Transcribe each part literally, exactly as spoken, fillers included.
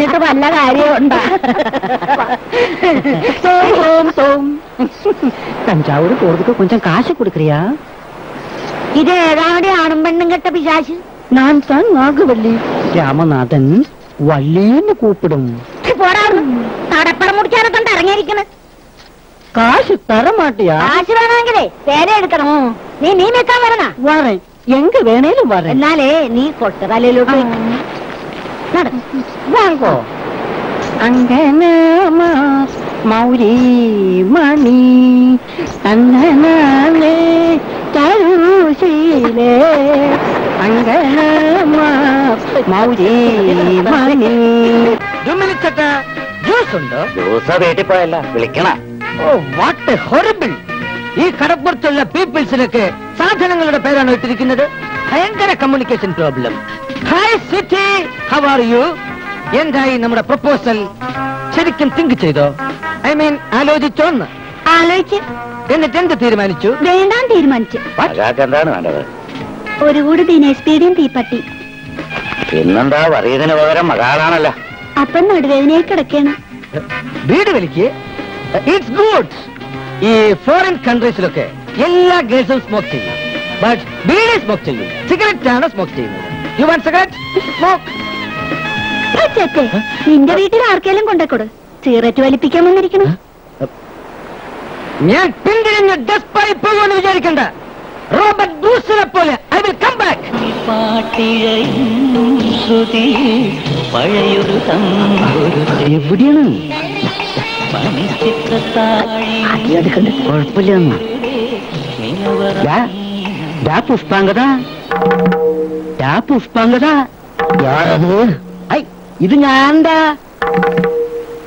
പറഞ്ഞിട്ട് വല്ല കാര്യമുണ്ടാ? തഞ്ചാവൂർ കോർതുക്ക് കൊഞ്ചം കാശ് കൊടുക്കറിയാ? ഇത് ഏതാണ്ട് ആണുംപെണ്ണും കെട്ട പിശാശ്. ഞാൻ താൻ നാഗവല്ലി. രാമനാഥൻ വള്ളിയെന്ന് കൂപ്പിടും. പോരാ, തടപ്പടം മുടിക്കാനൊക്കെ ഇറങ്ങിയിരിക്കണ. காசு தர மாட்டியா? காசு வேணாங்களே, வேலை எடுக்கணும். நீ நீ மேக்கா வரனா? வரேன், எங்க வேணையிலும் வரேன். என்னாலே நீ கொட்ட வேலையிலோட்டு நட வாங்கோ. அங்கனாமா மௌரி மணி அங்கனாலே தருசிலே அங்கனாமா மௌரி மணி ஜுமிலிச்சட்ட ஜூஸ் உண்டோ? ஜூஸா வேட்டிப்பாயல்ல விளிக்கணா. Oh, what a horrible! This Kadapurthul people's name, sadhanangalada perana vittirikkunnathu, bhayangara communication problem. Hi city, how are you? Endai nammada proposal serikkum think cheyido? I mean, aalochichonu? Aalochi. Ennitte endu theermanichu? Vendam theermanichu. Agakku endanu vendathu? Oru koodu Dinesh Pidiyum Teepatti. Ennanda variyadinu pagaram magalaanalla. Appan naduvedanayi kidakkana. Veedu velikke. It's good. In foreign countries, all girls smoke. But beer smoke. Cigarette don't smoke. You want cigarette? Smoke. That's okay. You can take a cigarette. Cigarette will pick up. I'm going to dust pipe. Robert Bruce, I will come back. Everybody. ഇത് ഞാനെന്താ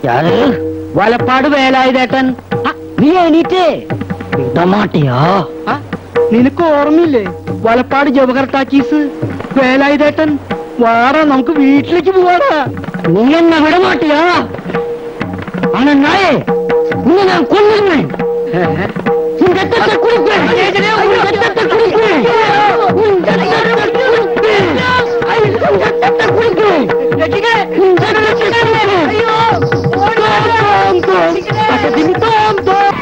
ഞാന് വലപ്പാട് വേലായുധേട്ടൻ. നീ എണീറ്റേ ഇടമാട്ടിയാ? നിനക്ക് ഓർമ്മയില്ലേ Valappad Jawahar talkies വേലായുധേട്ടൻ? വാടാ നമുക്ക് വീട്ടിലേക്ക് പോവാടാ. നീ എന്നെ വിടമാട്ടിയാ? ஆனா நாயே உன்னை நான் கொல்லுகிறேன். உன் ரத்தத்தை குடிப்பேன். உன் ரத்தத்தை குடிப்பேன். உன் ரத்தத்தை குடிப்பேன். உன் ரத்தத்தை குடிப்பேன். உன் ரத்தத்தை குடிப்பேன். ஐயோ தோம் தோம் பக்கத்தில் தோம் தோம்.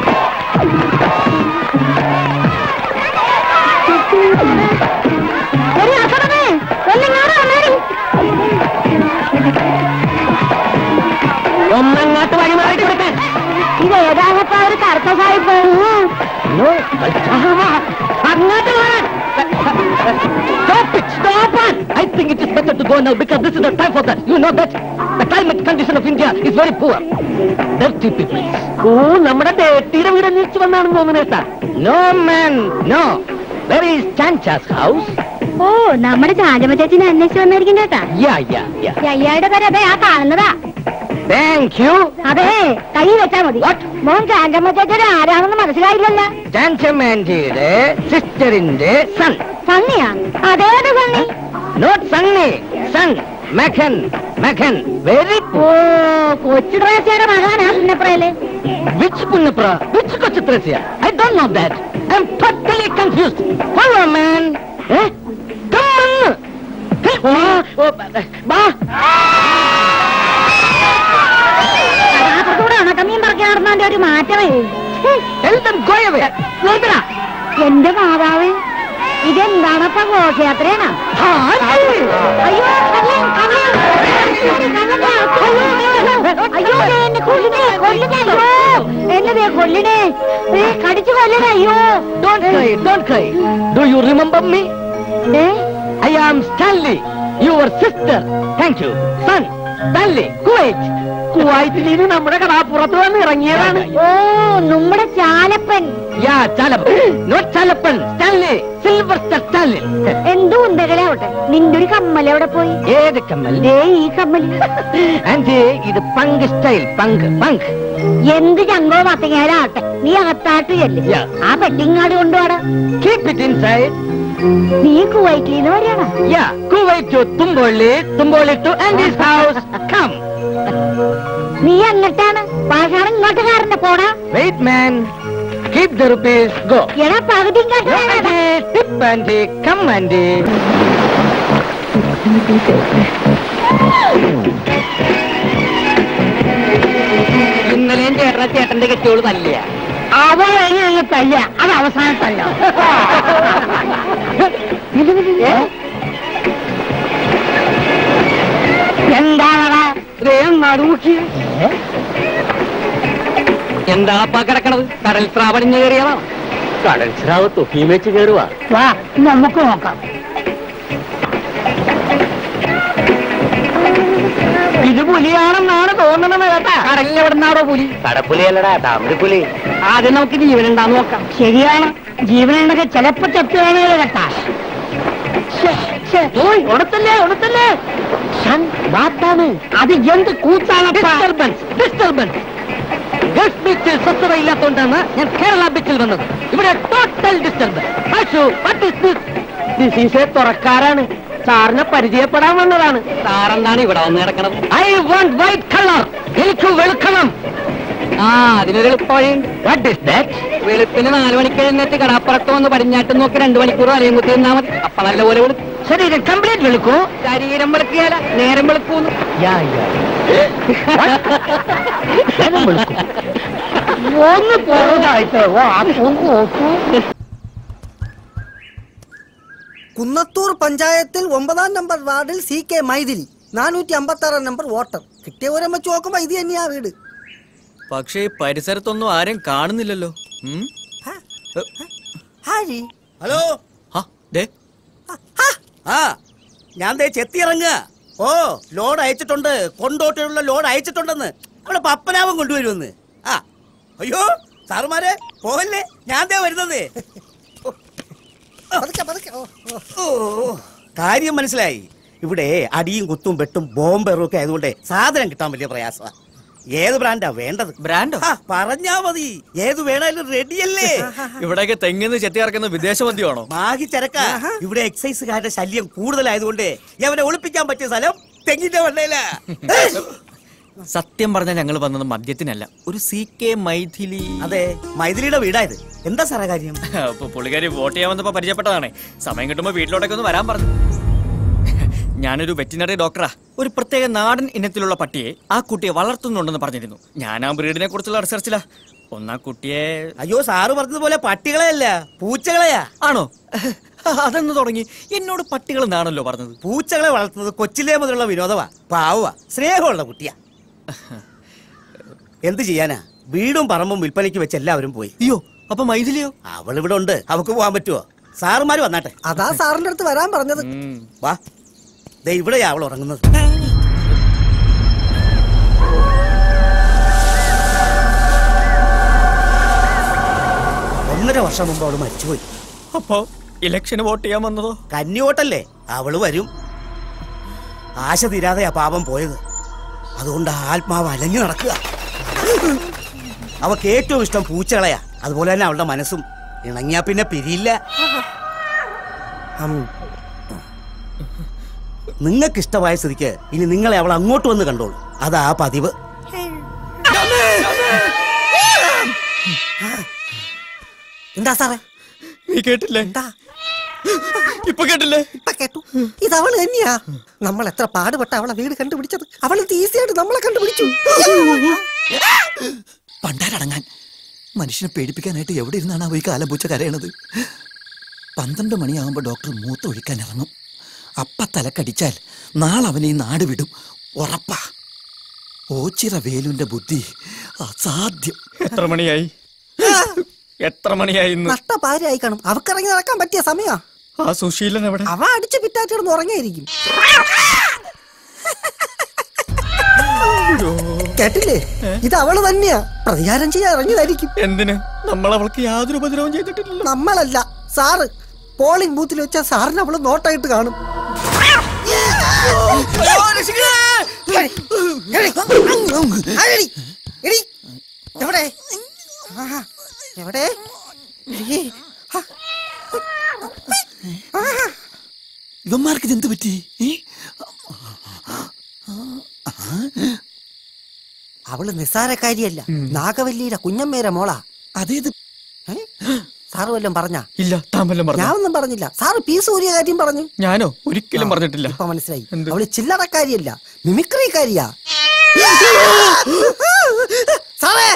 ஒரு அசடமே ஒன்னுங்க முன்னாடி ഒന്നങ്ങാട്ട് വഴി മാറി കൊടുക്കാൻ. ഇത് ഏതാകത്ത ഒരു കറുത്ത സാഹിബ് അങ്ങോട്ട് പോകാൻ. Stop it! Stop it! I think it is better to go now because this is the time for that. You know that the climate condition of India is very poor. Dirty people. ഓ നമ്മുടെ തേട്ടിയുടെ വീട് അന്വേഷിച്ചു വന്നാണെന്ന് തോന്നുന്നേട്ടാ. No man, no. Where is Chancha's house? ഓ നമ്മുടെ ജാജമ ചേച്ചിനെ അന്വേഷിച്ചു വന്നായിരിക്കും കേട്ടാ. Yeah, yeah, yeah. അയ്യയുടെ പേര് അതെ ആ കാണുന്നതാ. Thank you. അതെ കൈ വെച്ചാ മതി. മോൻ ചാഞ്ചമ്മച്ചേച്ചയുടെ ആരാണെന്ന് മനസ്സിലായില്ലല്ലോ. ചാഞ്ചമ്മേന്റെ സിസ്റ്ററിന്റെ സൺ. സണ്ണിയാ? അതേത് സണ്ണി? നോട്ട് സണ്ണി, സൺ മഖൻ. മഖൻ വെരി. ഓ കൊച്ചു ത്രേസ്യയുടെ മകനാ പുന്നപ്രയില്. Which പുന്നപ്ര? Which കൊച്ചു Thresia? I don't know that. I am totally confused. Follow man. Eh? Come on. ഓ ഓ ബാ. ഒരു മാറ്റമേ. എന്റെ മാതാവ് ഇതെന്താണപ്പ ഘോഷയാത്രയാണ്? എന്നതേ കൊല്ലിടേ കടിച്ചു കൊല്ലണ. അയ്യോ do you remember me? I am Stanley your sister. Thank you son. Stanley Kuwait. കുവൈറ്റിൽ നമ്മുടെ കടാപ്പുറത്ത് വന്ന് ഇറങ്ങിയതാണ്. ഓ നമ്മുടെ Chalappan. Yeah Chalappan. Not Chalappan, Stanley. Silver star Stanley. എന്തോ ഉണ്ടകളാവട്ടെ, നിന്റെ ഒരു കമ്മൽ എവിടെ പോയി? ഏത് കമ്മൽ? ദേ ഈ കമ്മൽ. ആന്റി ഇത് പങ്ക് സ്റ്റൈൽ. പങ്ക് പങ്ക് എന്ത് ചങ്കോ മത്തങ്ങാലാവട്ടെ. നീ അകത്താട്ട് ചെല്ല്. ആ പെട്ടിങ്ങാട് കൊണ്ടുപോടാ. Keep it inside. നീ കുവൈറ്റിൽ നിന്ന് വരികയാണ്? Yeah Kuwait to Thumpoly, Thumpoly to aunty's house. Come. നീ അങ്ങട്ടാണ് പാഷാണ് ഇങ്ങോട്ട് കാറിന്റെ പോടാ. Wait man. Keep the rupees. Go. എടാ പകുതി ഇങ്ങോട്ട്. Tip Andy. Come Andy. തികച്ചോള് തല്ലിയ അവളെ തയ്യ അത് അവസാന തല്ല. എന്താണടാ നടുമുക്കി എന്താപ്പാ കിടക്കണത്? കടൽ സ്രാവണിഞ്ഞ് കയറിയതാ. കടൽ സ്രാവ് തൊക്കിയും വെച്ച് കയറുവാ. വാ നമുക്ക് നോക്കാം. ഇത് പുലിയാണെന്നാണ് തോന്നണത് കേട്ടാ. കടലിലെവിടുന്നാണോ പുലി? കടപ്പുലിയല്ലടാ, തമിഴ് പുലി. ആദ്യം നമുക്ക് ജീവനുണ്ടാന്ന് നോക്കാം. ശരിയാണ്, ജീവനുണ്ടൊക്കെ ചിലപ്പോ തെറ്റുകയാണേ കേട്ടാ. ഉടത്തല്ലേ ഉടത്തല്ലേ അത് എന്ത് കൂത്താണ്? ഡിസ്റ്റർബൻസ് ഡിസ്റ്റർബൻസ് ഗൾഫ് ബീച്ചിൽ സ്വസ്ഥത ഇല്ലാത്തതുകൊണ്ടാണ് ഞാൻ കേരള ബീച്ചിൽ വന്നത്. ഇവിടെ ടോട്ടൽ ഡിസ്റ്റർബൻസ്. തുറക്കാരാണ്, സാറിനെ പരിചയപ്പെടാൻ വന്നതാണ്. സാറെന്താണ് ഇവിടെ വന്ന് കിടക്കണം? I want white colour. എനിക്ക് വെളുക്കണം. ആ അതിനൊരു എളുപ്പമുണ്ട്. What is that? വെളുപ്പിന് നാല് മണിക്ക് എഴുന്നേറ്റ് കടാപ്പുറത്ത് വന്ന് പടിഞ്ഞാട്ട് നോക്കി രണ്ടു മണിക്കൂർ അരയും കുത്തി നിന്നാ മതി. അപ്പൊ നല്ലപോലെ വെളുക്കും. ശരീരം കംപ്ലീറ്റ് വെളുക്കൂ. ശരീരം വെളുക്കുകയല്ല, നേരം വെളുക്കൂന്ന്. ഒന്ന് പോയതായിട്ട് കുന്നത്തൂർ പഞ്ചായത്തിൽ ഒമ്പതാം നമ്പർ വാർഡിൽ സി കെ മൈഥിലി, നാനൂറ്റി അമ്പത്തി ആറാം നമ്പർ വോട്ടർ. കിട്ടിയവരം വെച്ച് നോക്കുമ്പോ ഇത് തന്നെയാ വീട്. പക്ഷേ പരിസരത്തൊന്നും ആരും കാണുന്നില്ലല്ലോ. ഹലോ, ഞാൻ ദേ ചെത്തിയിറങ്ങ. ഓ, ലോഡ് അയച്ചിട്ടുണ്ട്, കൊണ്ടോട്ടിലുള്ള ലോഡ് അയച്ചിട്ടുണ്ടെന്ന്. അവിടെ പപ്പനാവും കൊണ്ടുവരുമെന്ന്. ആ അയ്യോ സാറുമാരെ പോവല്ലേ, ഞാൻ ദേ വരുന്നത്. കാര്യം മനസ്സിലായി. ഇവിടെ അടിയും കുത്തും വെട്ടും ബോംബെറും ഒക്കെ ആയതുകൊണ്ട് സാധനം കിട്ടാൻ വലിയ പ്രയാസമാണ്. ഏത് ബ്രാൻഡാ വേണ്ടത്? ബ്രാൻഡോ പറഞ്ഞാ മതി, ഏത് വേണാലും റെഡിയല്ലേ. ഇവിടെയൊക്കെ തെങ്ങിന്ന് ചെത്തിയിറക്കുന്ന വിദേശ മദ്യമാണോ? മാഗി ചരക്കാ. ഇവിടെ എക്സൈസുകാരുടെ ശല്യം കൂടുതലായതുകൊണ്ട് അവനെ ഒളിപ്പിക്കാൻ പറ്റിയ സ്ഥലം തെങ്ങിന്റെ വണ്ടയില. സത്യം പറഞ്ഞാൽ ഞങ്ങൾ വന്നത് മദ്യത്തിനല്ല, ഒരു സി കെ മൈഥിലി. അതെ, മൈഥിലിയുടെ വീടായത്. എന്താ സാറേ കാര്യം? പുള്ളിക്കാരി വോട്ട് ചെയ്യാൻ വന്നപ്പോ പരിചയപ്പെട്ടതാണേ. സമയം കിട്ടുമ്പോ വീട്ടിലോട്ടൊക്കെ ഒന്ന് വരാൻ പറഞ്ഞു. ഞാനൊരു വെറ്റിനറി ഡോക്ടറാ. ഒരു പ്രത്യേക നാടൻ ഇനത്തിലുള്ള പട്ടിയെ ആ കുട്ടിയെ വളർത്തുന്നുണ്ടെന്ന് പറഞ്ഞിരുന്നു. ഞാൻ ആ ബ്രീഡിനെ കുറിച്ചുള്ള റിസർച്ചിലാ. ഒന്നാ കുട്ടിയെ. അയ്യോ സാറ് പറഞ്ഞതുപോലെ പട്ടികളെയല്ല, പൂച്ചകളെയാ. ആണോ? അതെന്ന് തുടങ്ങി. എന്നോട് പട്ടികൾ എന്നാണല്ലോ പറഞ്ഞത്. പൂച്ചകളെ വളർത്തുന്നത് കൊച്ചിലേ മുതലുള്ള വിനോദമാ. പാവ സ്നേഹമുള്ള കുട്ടിയാ. എന്ത് ചെയ്യാനാ, വീടും പറമ്പും വിൽപ്പനയ്ക്ക് വെച്ച് എല്ലാവരും പോയി. അയ്യോ അപ്പൊ മൈഥിലിയോ? അവളിവിടെ ഉണ്ട്. അവക്ക് പോവാൻ പറ്റുമോ? സാറുമാര് വന്നാട്ടെ. അതാ സാറിന്റെ അടുത്ത് വരാൻ പറഞ്ഞത്. വാ, ദേ ഇവിടെയാ അവൾ ഉറങ്ങുന്നത്. ഒന്നര വർഷം മുമ്പ് അവള് മരിച്ചുപോയി. അപ്പൊ ഇലക്ഷന് വോട്ട് ചെയ്യാൻ വന്നതോ? കന്നി വോട്ടല്ലേ, അവള് വരും. ആശ തീരാതെയാ പാപം പോയത്. അതുകൊണ്ട് ആത്മാവ് അലഞ്ഞു നടക്കുക. അവക്ക് ഏറ്റവും ഇഷ്ടം പൂച്ചകളെയാ. അതുപോലെ തന്നെ അവളുടെ മനസ്സും. ഇണങ്ങിയാ പിന്നെ പിരിയില്ല. നിങ്ങൾക്ക് ഇഷ്ടമായ സ്ഥിതിക്ക് ഇനി നിങ്ങളെ അവൾ അങ്ങോട്ട് വന്ന് കണ്ടോളൂ. അതാ പതിവ്. എന്താ സാറേ നീ കേട്ടില്ലേ? ഇപ്പൊ കേട്ടില്ലേ? ഇപ്പൊ കേട്ടു. ഇത് അവള് തന്നെയാ. നമ്മൾ എത്ര പാടുപെട്ട അവളെ വീട് കണ്ടുപിടിച്ചത്. അവള് ഈസിയായിട്ട് നമ്മളെ കണ്ടുപിടിച്ചു. പണ്ടാരടങ്ങാൻ മനുഷ്യനെ പേടിപ്പിക്കാനായിട്ട് എവിടെ ഇരുന്നാണ് അവ ഈ കാലപൂച്ച കരയണത്? പന്ത്രണ്ട് മണിയാകുമ്പോ ഡോക്ടർ മൂത്തൊഴിക്കാൻ ഇറങ്ങും. അപ്പ തലക്കടിച്ചാൽ നാളെ അവനെ ഈ നാട് വിടും ഉറപ്പാ. ഓച്ചിറ വേലുവിന്റെ ബുദ്ധി അസാധ്യം. എത്ര മണിയായി? എത്ര മണിയായി? നഷ്ടപാരായി കാണും. അവക്കിറങ്ങി നടക്കാൻ പറ്റിയ സമയാ. ആ സുശീലൻ എവിടെ? അവ അടിച്ചു പിറ്റാറ്റോട് ഉറങ്ങിയിരിക്കും. കേട്ടില്ലേ? ഇത് അവള് തന്നെയാ. പ്രതികാരം ചെയ്യാൻ ഇറങ്ങിയതായിരിക്കും. എന്തിന്? നമ്മൾ അവൾക്ക് യാതൊരു ഉപദ്രവം ചെയ്തിട്ടില്ല. നമ്മളല്ല സാറ്. പോളിംഗ് ബൂത്തിൽ വെച്ചാൽ സാറിന് അവള് നോട്ടായിട്ട് കാണും. ഇവന്മാർക്ക് ഇതെന്ത് പറ്റി? അവള് നിസ്സാരക്കാരിയല്ല, നാഗവല്ലിയുടെ കുഞ്ഞമ്മേരെ മോളാ. അതേത് സാറ് വല്ലതും പറഞ്ഞാ? ഇല്ല, ഞാൻ ഒന്നും പറഞ്ഞില്ല. സാറ് പി സൂര്യ കാര്യം പറഞ്ഞു. ഞാനോ ഒരിക്കലും പറഞ്ഞിട്ടില്ല. ഇപ്പൊ മനസ്സിലായി, അവള് ചില്ലറക്കാരിയല്ല, മിമിക്രിക്കാരിയാ. സാറേ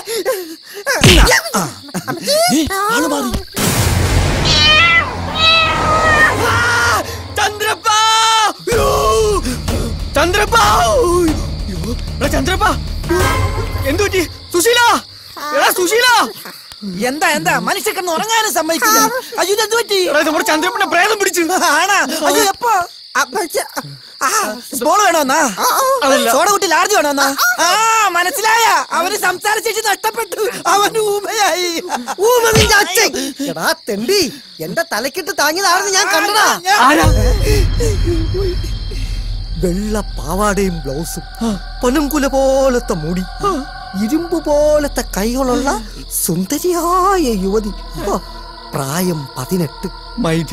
എന്താ എന്താ മനുഷ്യക്കെന്ന് ഉറങ്ങാനും സമ്മതിക്കില്ല. അയ്യോ എന്ത് പറ്റി? നമ്മുടെ ചന്ദ്രപ്പനെ പ്രേതം പിടിച്ചു. ആണോ? അയ്യോ എപ്പോ മനസ്സിലായ അവന് സംസാരിച്ചിട്ട് നഷ്ടപ്പെട്ടു. അവന് ഊമയായി. ഊമന്റെ അച്ഛൻ. എടാ തെണ്ടി, എന്റെ തലക്കിട്ട് താങ്ങിയതാണെന്ന് ഞാൻ കണ്ടടാ. വെള്ള പാവാടയും ബ്ലൗസും പനംകുല പോലത്തെ മുടി, ഇരുമ്പ് പോലത്തെ കൈകളുള്ള സുന്ദരിയായ യുവതി. പ്രായം പതിനെട്ട്.